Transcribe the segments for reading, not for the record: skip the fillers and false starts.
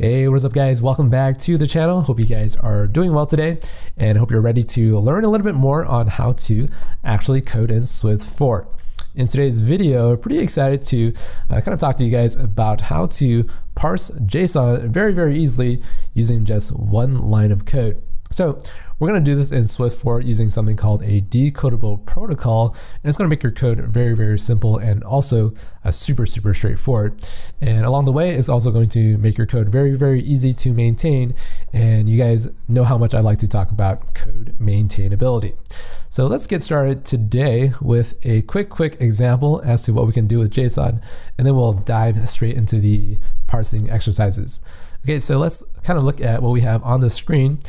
Hey, what's up guys? Welcome back to the channel. Hope you guys are doing well today and hope you're ready to learn a little bit more on how to actually code in Swift 4. In today's video, pretty excited to kind of talk to you guys about how to parse JSON very easily using just one line of code. So we're going to do this in Swift 4 using something called a decodable protocol, and it's going to make your code very simple and also super straightforward. And along the way, it's also going to make your code very easy to maintain. And you guys know how much I like to talk about code maintainability. So let's get started today with a quick example as to what we can do with JSON, and then we'll dive straight into the parsing exercises. Okay, so let's kind of look at what we have on the screen.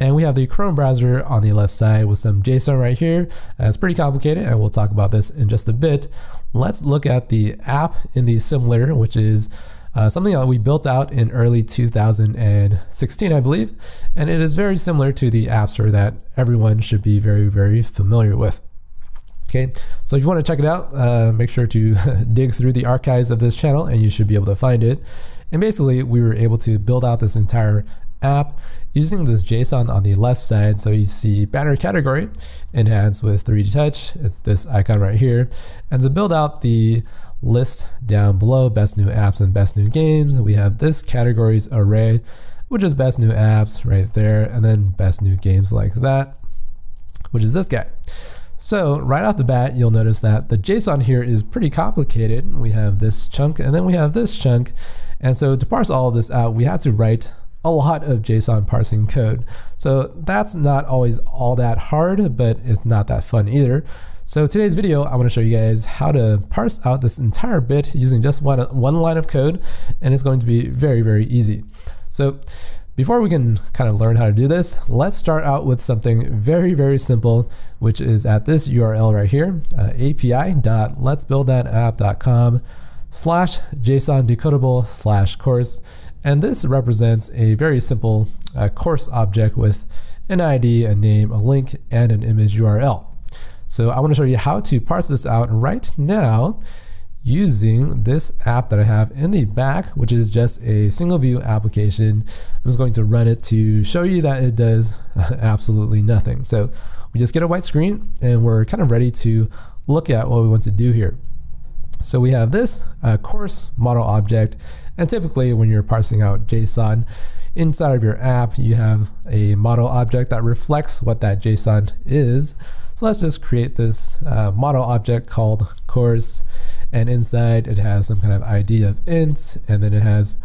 And we have the Chrome browser on the left side with some JSON right here. It's pretty complicated, and we'll talk about this in just a bit. Let's look at the app in the simulator, which is something that we built out in early 2016, I believe. And it is very similar to the App Store that everyone should be very familiar with. Okay, so if you want to check it out, make sure to dig through the archives of this channel and you should be able to find it. And basically, we were able to build out this entire app using this JSON on the left side. So you see banner category enhanced with 3D touch. It's this icon right here. And to build out the list down below, best new apps and best new games, we have this categories array, which is best new apps right there, and then best new games like that, which is this guy. So right off the bat, you'll notice that the JSON here is pretty complicated. We have this chunk and then we have this chunk. And so to parse all of this out, we had to write a lot of JSON parsing code. So that's not always all that hard, but it's not that fun either. So today's video, I want to show you guys how to parse out this entire bit using just one line of code, and it's going to be very easy. So before we can kind of learn how to do this, let's start out with something very simple, which is at this URL right here, api.letsbuildthatapp.com/JSON decodable/course. And this represents a very simple course object with an ID, a name, a link, and an image URL. So I want to show you how to parse this out right now using this app that I have in the back, which is just a single view application. I'm just going to run it to show you that it does absolutely nothing. So we just get a white screen and we're kind of ready to look at what we want to do here. So we have this course model object, and typically when you're parsing out JSON inside of your app, you have a model object that reflects what that JSON is. So let's just create this model object called course, and inside it has some kind of ID of int, and then it has,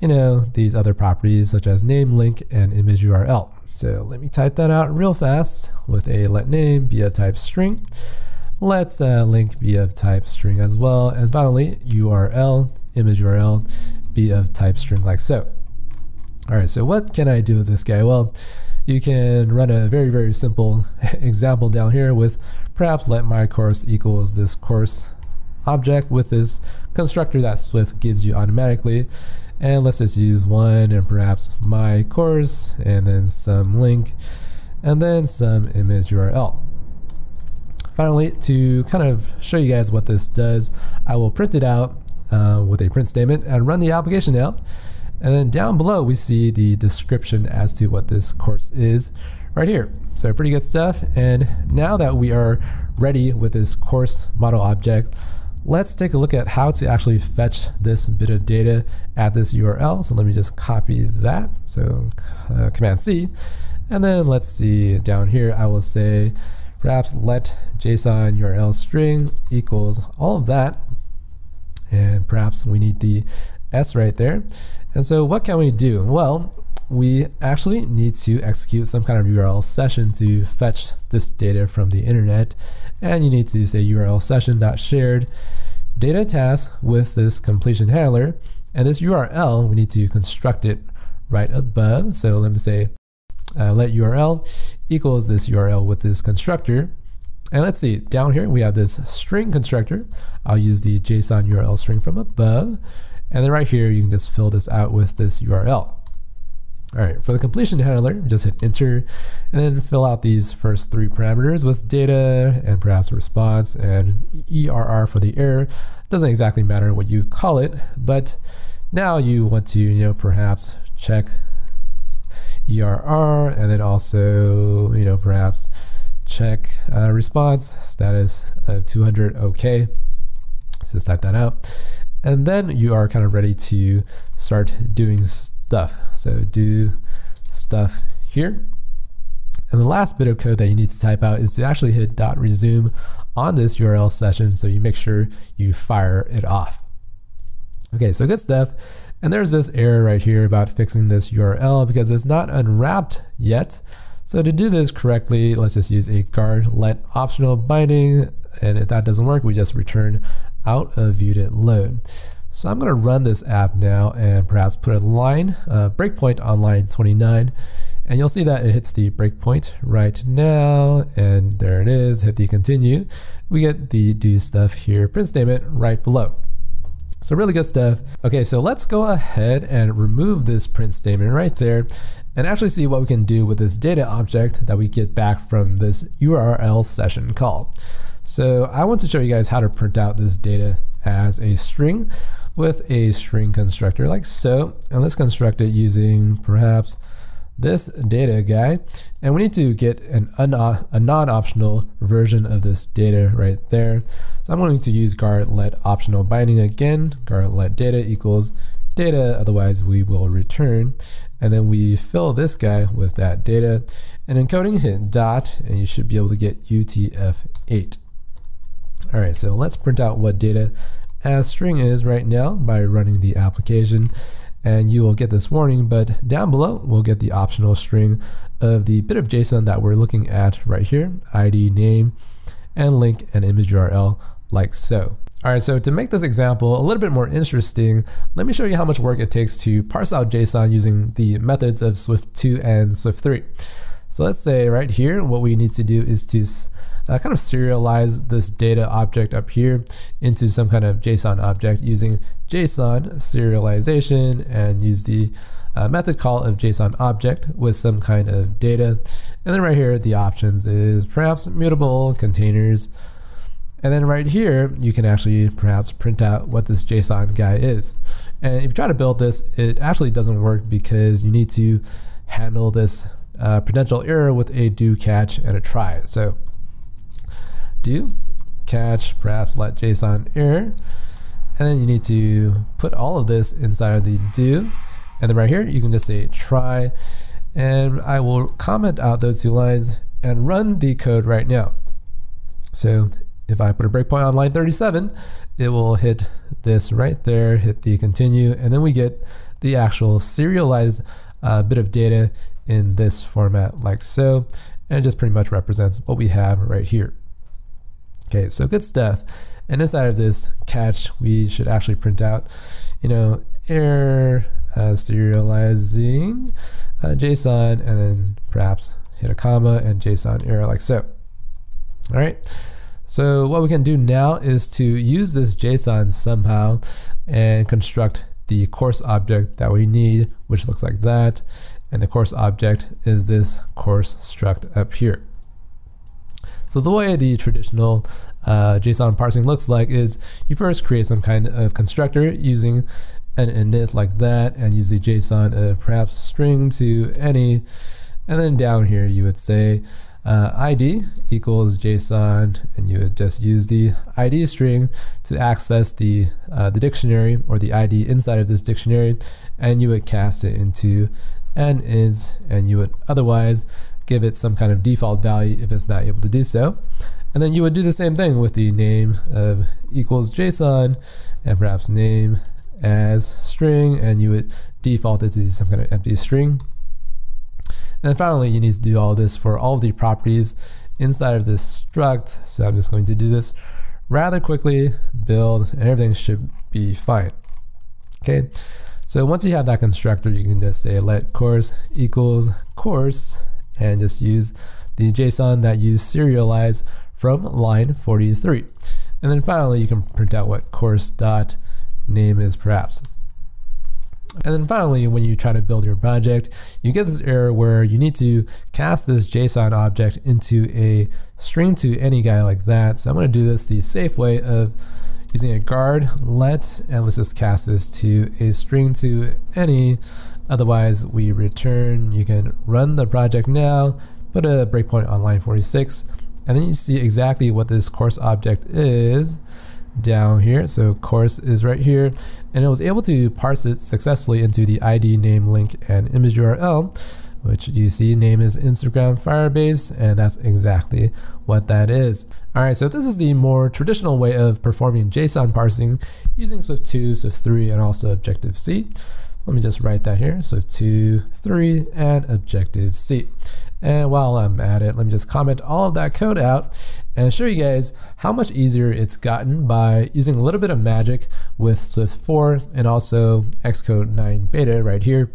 you know, these other properties such as name, link, and image URL. So let me type that out real fast with a let name be of type string. Let's link be of type string as well. And finally, URL, image URL, be of type string like so. All right, so what can I do with this guy? Well, you can run a very simple example down here with perhaps let my course equals this course object with this constructor that Swift gives you automatically. And let's just use one and perhaps my course and then some link and then some image URL. Finally, to kind of show you guys what this does, I will print it out with a print statement and run the application now. And then down below, we see the description as to what this course is right here. So pretty good stuff. And now that we are ready with this course model object, let's take a look at how to actually fetch this bit of data at this URL. So let me just copy that. So Command C, and then let's see down here, I will say, perhaps let JSON URL string equals all of that. And perhaps we need the S right there. And so what can we do? Well, we actually need to execute some kind of URL session to fetch this data from the internet. And you need to say URL session.shared data task with this completion handler. And this URL, we need to construct it right above. So let me say let URL equals this URL with this constructor. And let's see, down here we have this string constructor. I'll use the JSON URL string from above. And then right here, you can just fill this out with this URL. All right, for the completion handler, just hit enter and then fill out these first three parameters with data and perhaps response and ERR for the error. Doesn't exactly matter what you call it, but Now you want to, perhaps check ERR, and then also, perhaps check response status of 200. Okay, so let's type that out. And then you are kind of ready to start doing stuff. So do stuff here. And the last bit of code that you need to type out is to actually hit .resume on this URL session, so you make sure you fire it off. Okay, so good stuff. And there's this error right here about fixing this URL because it's not unwrapped yet. So to do this correctly, let's just use a guard let optional binding. And if that doesn't work, we just return out of viewed it load. So I'm gonna run this app now and perhaps put a line, breakpoint on line 29. And you'll see that it hits the breakpoint right now, and there it is. Hit the continue. We get the do stuff here print statement right below. So really good stuff. Okay, so let's go ahead and remove this print statement right there and actually see what we can do with this data object that we get back from this URL session call. So I want to show you guys how to print out this data as a string with a string constructor like so. And let's construct it using perhaps this data guy, and we need to get a non-optional version of this data right there. So I'm going to use guard let optional binding again, guard let data equals data, otherwise we will return. And then we fill this guy with that data, and encoding hit dot, and you should be able to get UTF-8. All right, so let's print out what data as string is right now by running the application. And you will get this warning, but down below, we'll get the optional string of the bit of JSON that we're looking at right here, ID, name, and link and image URL like so. All right, so to make this example a little bit more interesting, let me show you how much work it takes to parse out JSON using the methods of Swift 2 and Swift 3. So let's say right here, what we need to do is to kind of serialize this data object up here into some kind of JSON object using JSON serialization, and use the method call of JSON object with some kind of data. And then right here, the options is perhaps mutable containers. And then right here, you can actually perhaps print out what this JSON guy is. And if you try to build this, it actually doesn't work because you need to handle this potential error with a do catch and a try. So do catch perhaps let JSON error, and then you need to put all of this inside of the do, and then right here you can just say try, and I will comment out those two lines and run the code right now. So if I put a breakpoint on line 37, it will hit this right there, hit the continue, and then we get the actual serialized bit of data in this format like so, and it just pretty much represents what we have right here. Okay, so good stuff. And inside of this catch, we should actually print out, error serializing JSON, and then perhaps hit a comma and JSON error like so. All right, so what we can do now is to use this JSON somehow and construct the course object that we need, which looks like that. And the course object is this course struct up here. So the way the traditional JSON parsing looks like is you first create some kind of constructor using an init like that, and use the JSON of perhaps string to any, and then down here you would say ID equals JSON, and you would just use the ID string to access the dictionary, or the ID inside of this dictionary, and you would cast it into an int, and you would otherwise give it some kind of default value if it's not able to do so. And then you would do the same thing with the name of equals JSON, and perhaps name as string, and you would default it to some kind of empty string. And finally, you need to do all this for all the properties inside of this struct. So I'm just going to do this rather quickly, build, and everything should be fine. Okay, so once you have that constructor, you can just say let course equals course, and just use the JSON that you serialize from line 43. And then finally, you can print out what course dot name is perhaps. And then finally, when you try to build your project, you get this error where you need to cast this JSON object into a string to any guy like that. So I'm going to do this the safe way of using a guard let, and let's just cast this to a string to any, otherwise we return. You can run the project now, put a breakpoint on line 46, and then you see exactly what this course object is down here. So course is right here, and it was able to parse it successfully into the ID, name, link, and image URL, which you see name is Instagram Firebase, and that's exactly what that is. All right, so this is the more traditional way of performing JSON parsing using Swift 2, Swift 3, and also Objective-C. Let me just write that here, Swift 2, 3, and Objective-C. And while I'm at it, let me just comment all of that code out and show you guys how much easier it's gotten by using a little bit of magic with Swift 4 and also Xcode 9 beta right here.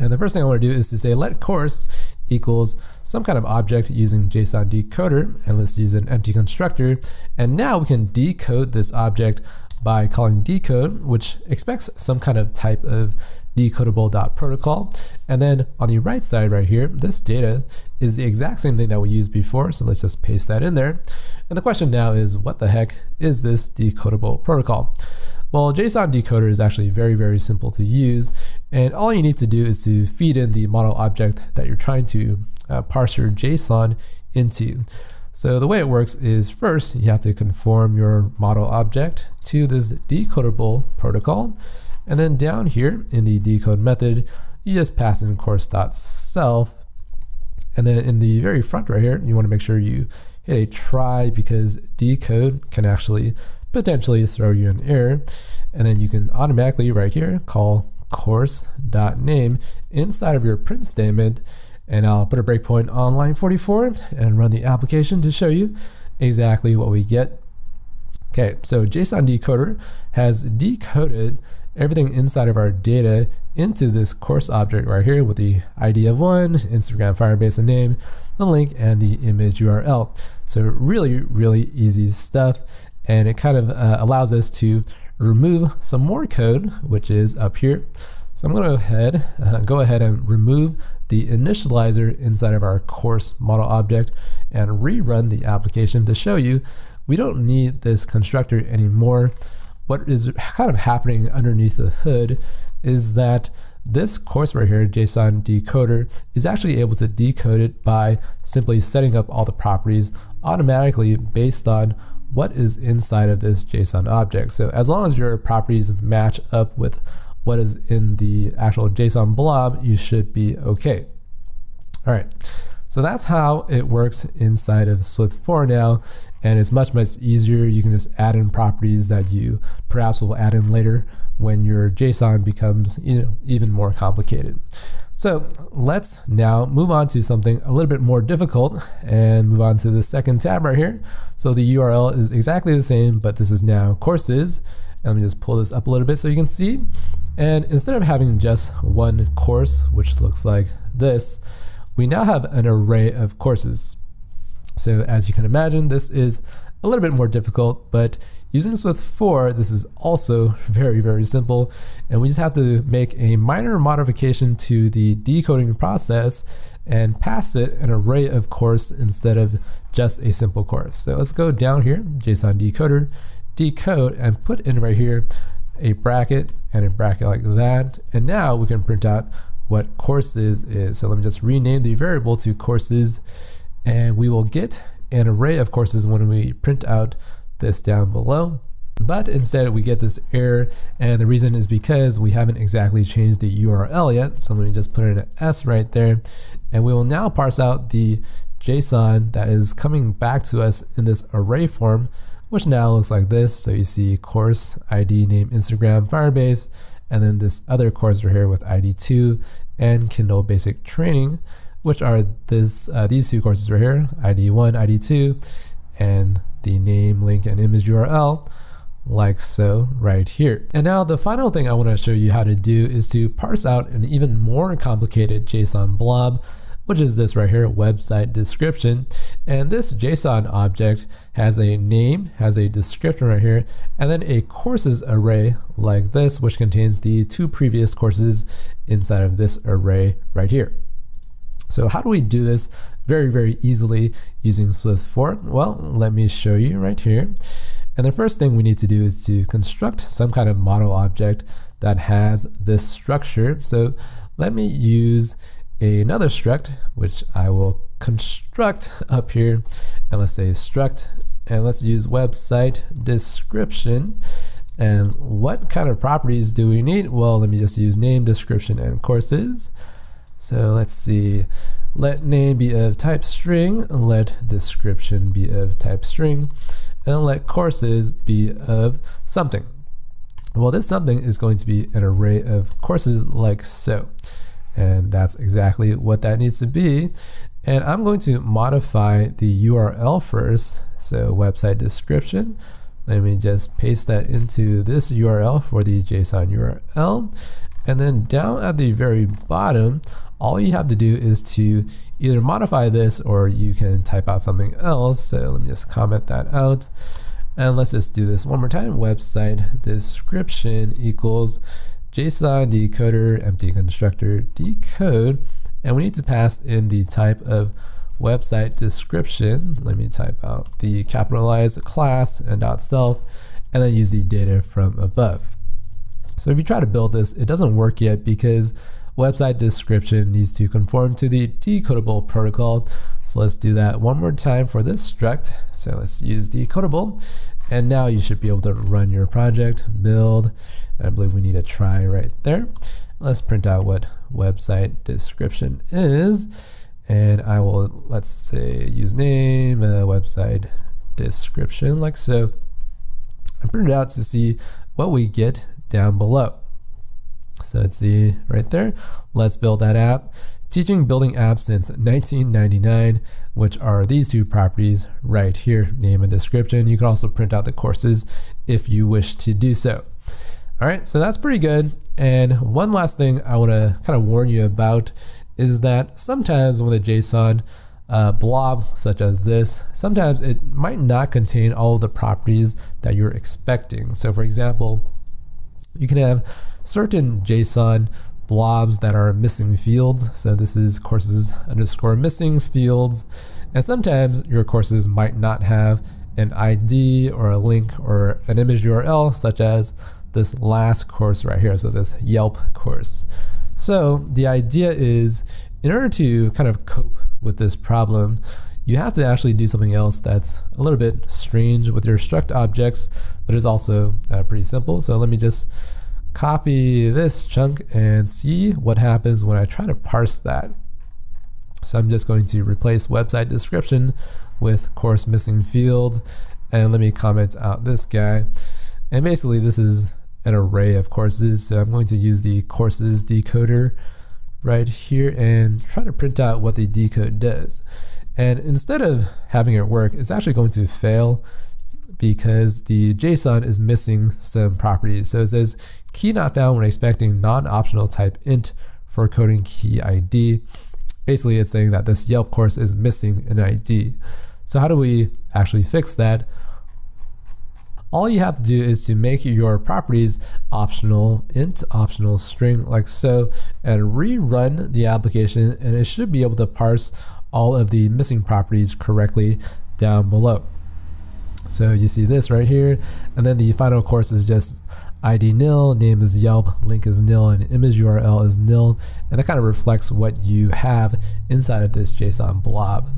And the first thing I want to do is to say let course equals some kind of object using JSON decoder, and let's use an empty constructor. And now we can decode this object by calling decode, which expects some kind of type of decodable.protocol. And then on the right side right here, this data is the exact same thing that we used before, so let's just paste that in there. And the question now is, what the heck is this decodable protocol? Well, JSON decoder is actually very, very simple to use, and all you need to do is to feed in the model object that you're trying to parse your JSON into. So the way it works is, first you have to conform your model object to this decodable protocol, and then down here in the decode method, you just pass in course.self, and then in the very front right here, you want to make sure you hit a try, because decode can actually potentially throw you an error. And then you can automatically right here call course.name inside of your print statement, and I'll put a breakpoint on line 44 and run the application to show you exactly what we get. Okay, so JSON decoder has decoded everything inside of our data into this course object right here with the ID of 1, Instagram Firebase and name, the link, and the image URL. So really, really easy stuff. And it kind of allows us to remove some more code, which is up here. So I'm gonna go ahead and remove the initializer inside of our course model object and rerun the application to show you we don't need this constructor anymore. What is kind of happening underneath the hood is that this course right here, JSON decoder, is actually able to decode it by simply setting up all the properties automatically based on what is inside of this JSON object. So as long as your properties match up with what is in the actual JSON blob, you should be okay. All right, so that's how it works inside of Swift 4 now, and it's much, much easier. You can just add in properties that you perhaps will add in later when your JSON becomes, you know, even more complicated. So let's now move on to something a little bit more difficult and move on to the second tab right here. So the URL is exactly the same, but this is now courses. And let me just pull this up a little bit so you can see. And instead of having just one course, which looks like this, we now have an array of courses. So as you can imagine, this is a little bit more difficult, but using Swift 4, this is also very, very simple, and we just have to make a minor modification to the decoding process and pass it an array of course instead of just a simple course. So let's go down here, JSON decoder, decode, and put in right here a bracket and a bracket like that, and now we can print out what courses is. So let me just rename the variable to courses, and we will get an array of courses when we print out this down below. But instead we get this error, and the reason is because we haven't exactly changed the URL yet. So let me just put in an S right there, and we will now parse out the JSON that is coming back to us in this array form, which now looks like this. So you see course ID, name, Instagram, Firebase, and then this other course right here with ID2 and Kindle Basic Training, which are these two courses right here, ID1, ID2, and the name, link, and image URL, like so right here. And now the final thing I want to show you how to do is to parse out an even more complicated JSON blob, which is this right here, website description. And this JSON object has a name, has a description right here, and then a courses array like this, which contains the two previous courses inside of this array right here. So how do we do this very, very easily using Swift 4? Well, let me show you right here. And the first thing we need to do is to construct some kind of model object that has this structure. So let me use another struct, which I will construct up here, and let's say struct, and let's use website description. And what kind of properties do we need? Well, let me just use name, description, and courses. So let's see, let name be of type string, let description be of type string, and let courses be of something. Well, this something is going to be an array of courses like so. And that's exactly what that needs to be. And I'm going to modify the URL first. So website description, let me just paste that into this URL for the JSON URL. And then down at the very bottom, all you have to do is to either modify this or you can type out something else. So let me just comment that out. And let's just do this one more time. Website description equals JSON decoder empty constructor decode. And we need to pass in the type of website description. Let me type out the capitalized class and dot self, and then use the data from above. So if you try to build this, it doesn't work yet because website description needs to conform to the decodable protocol. So let's do that one more time for this struct. So let's use decodable. And now you should be able to run your project, build, and I believe we need a try right there. Let's print out what website description is. And I will, let's say, use name, website description, like so. And print it out to see what we get down below. So let's see right there. Let's build that app. Teaching building apps since 1999, which are these two properties right here, name and description. You can also print out the courses if you wish to do so. All right, so that's pretty good. And one last thing I want to kind of warn you about is that sometimes with a JSON blob such as this, sometimes it might not contain all of the properties that you're expecting. So for example, you can have certain JSON blobs that are missing fields. So this is courses underscore missing fields. And sometimes your courses might not have an ID or a link or an image URL, such as this last course right here. So this Yelp course. So the idea is, in order to kind of cope with this problem, you have to actually do something else that's a little bit strange with your struct objects, but it's also pretty simple. So let me just copy this chunk and see what happens when I try to parse that. So I'm just going to replace website description with course missing fields, and let me comment out this guy. And basically this is an array of courses. So I'm going to use the courses decoder right here and try to print out what the decode does. And instead of having it work, it's actually going to fail because the JSON is missing some properties. So it says key not found when expecting non-optional type int for coding key ID. Basically, it's saying that this Yelp course is missing an ID. So how do we actually fix that? All you have to do is to make your properties optional int, optional string, like so, and rerun the application, and it should be able to parse all of the missing properties correctly down below. So you see this right here, and then the final course is just ID nil, name is Yelp, link is nil, and image URL is nil, and that kind of reflects what you have inside of this JSON blob.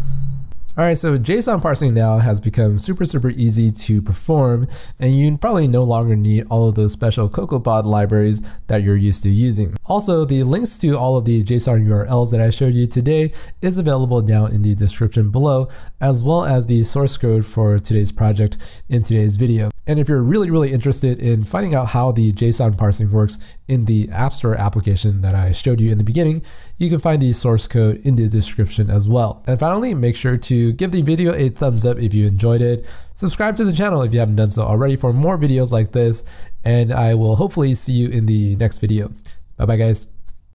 All right, so JSON parsing now has become super, super easy to perform, and you probably no longer need all of those special CocoaPod libraries that you're used to using. Also, the links to all of the JSON URLs that I showed you today is available down in the description below, as well as the source code for today's project in today's video. And if you're really, really interested in finding out how the JSON parsing works in the App Store application that I showed you in the beginning, you can find the source code in the description as well. And finally, make sure to give the video a thumbs up if you enjoyed it. Subscribe to the channel if you haven't done so already for more videos like this, and I will hopefully see you in the next video. Bye bye, guys.